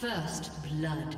First blood.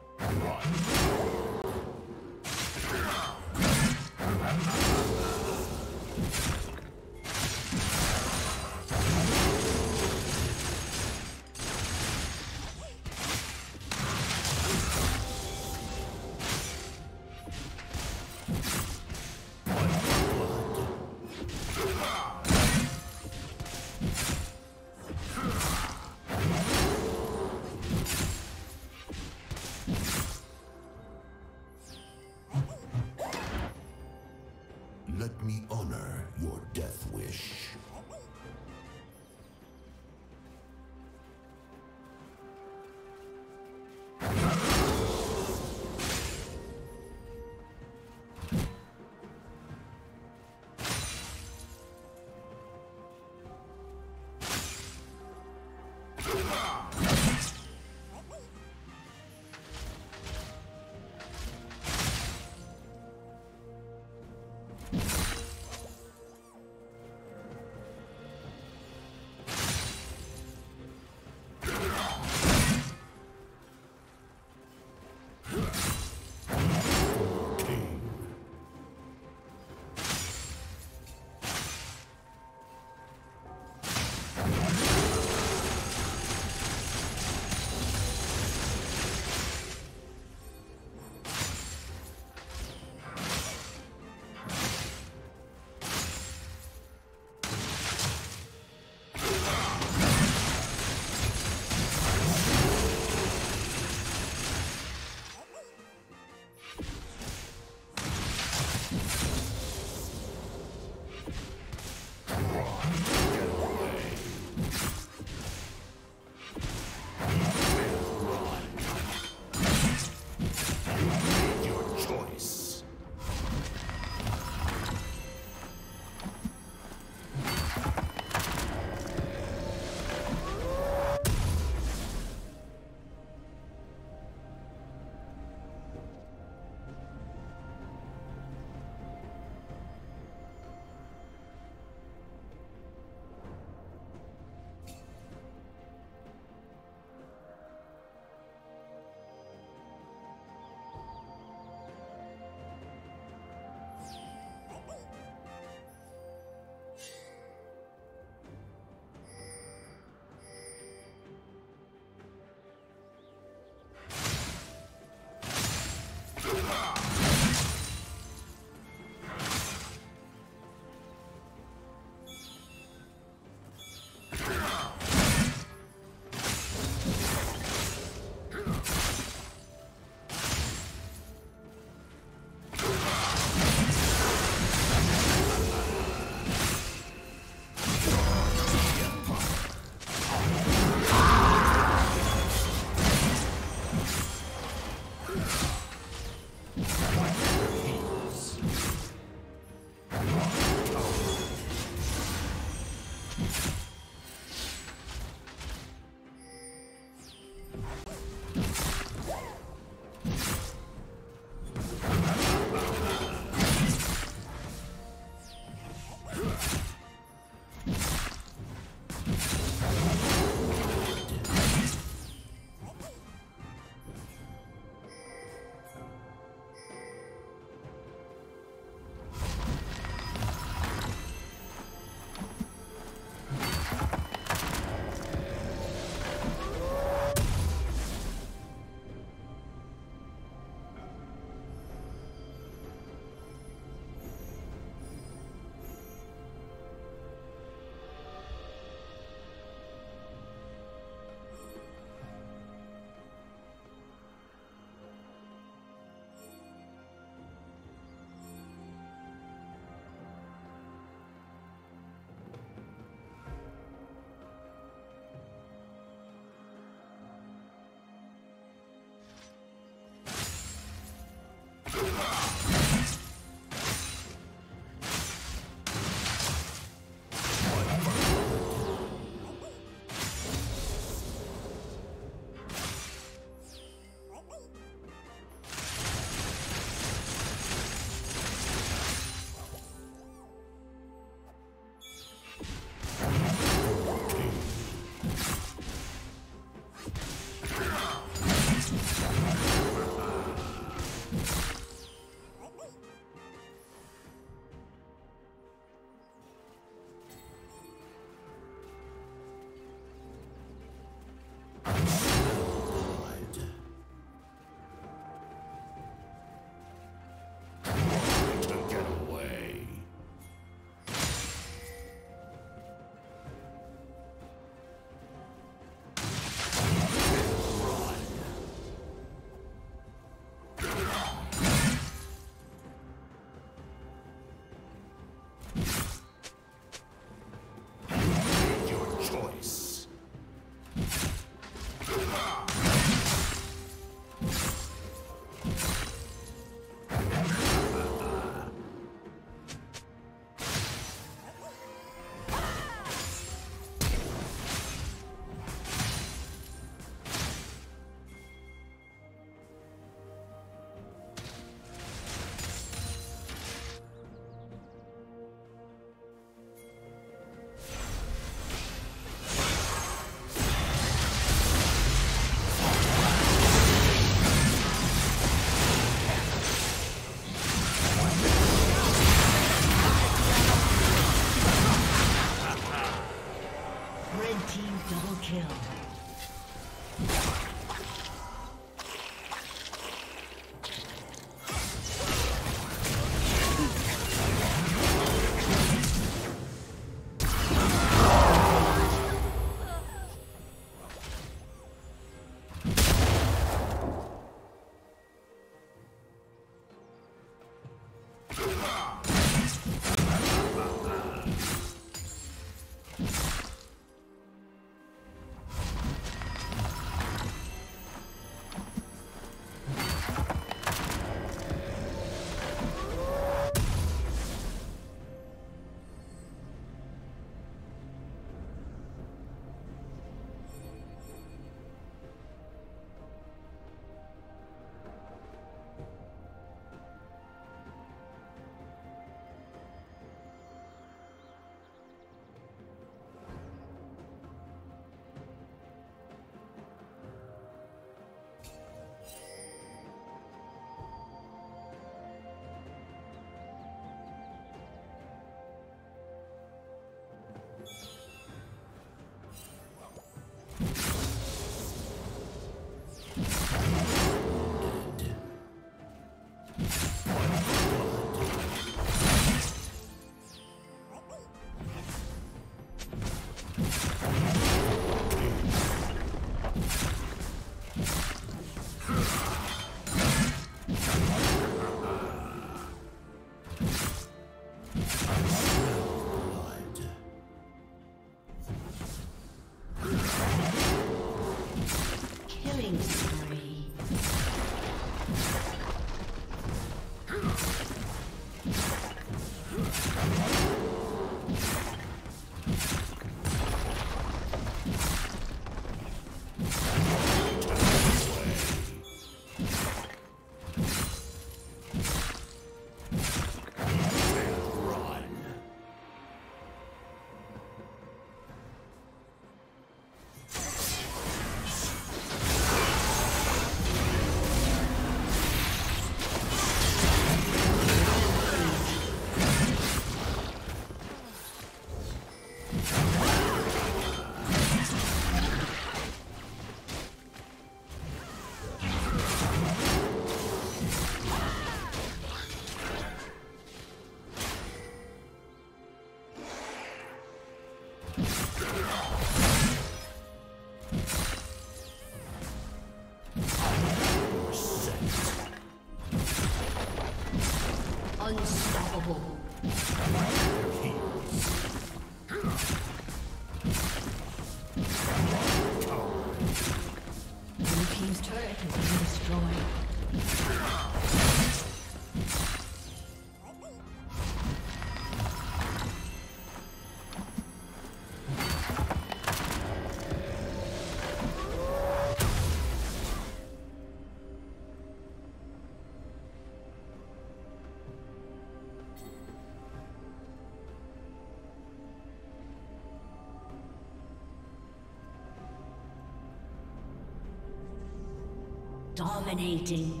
Dominating.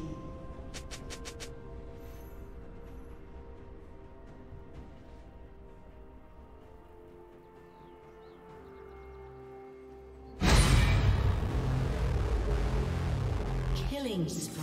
Killing spree.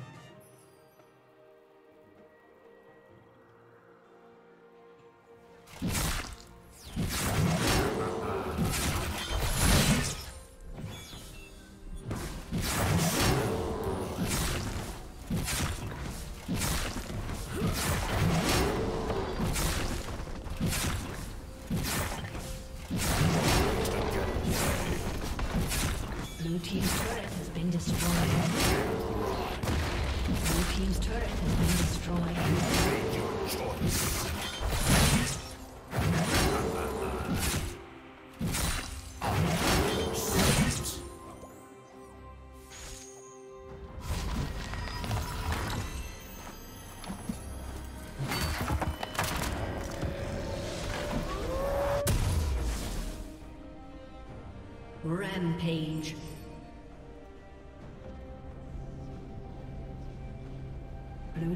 Blue team's turret has been destroyed. Blue team's turret has been destroyed. Rampage. Blue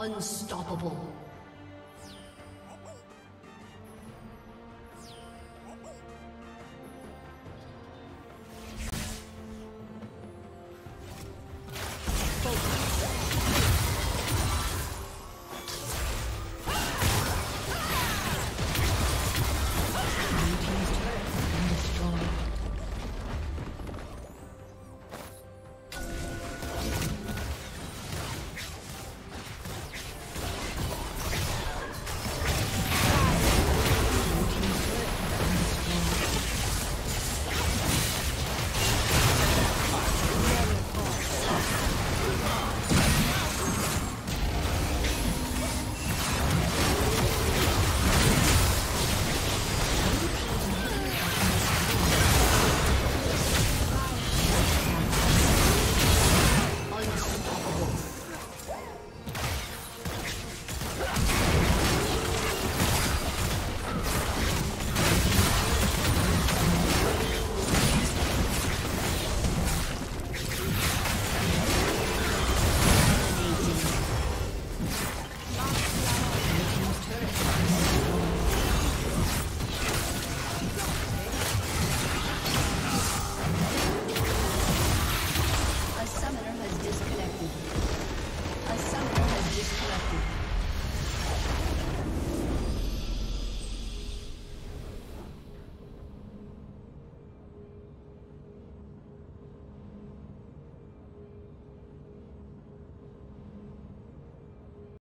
Unstoppable.